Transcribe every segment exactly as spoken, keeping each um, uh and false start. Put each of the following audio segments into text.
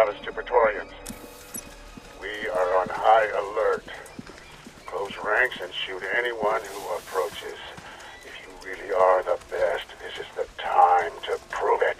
Routes to Praetorians. We are on high alert. Close ranks and shoot anyone who approaches. If you really are the best, this is the time to prove it.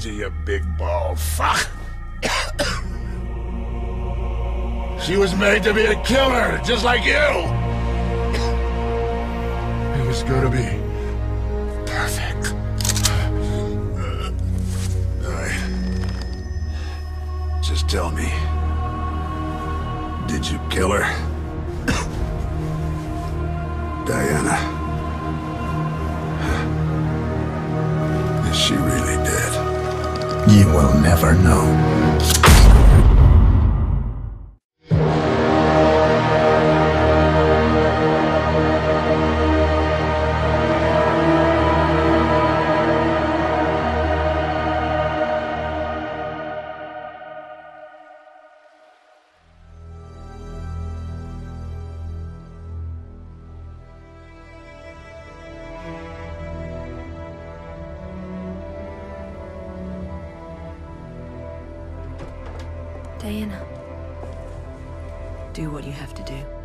You big ball fuck. She was made to be a killer, just like you. It was gonna be perfect. All right. Just tell me, did you kill her? Diana. Is she really dead? we will never know. Diana, do what you have to do.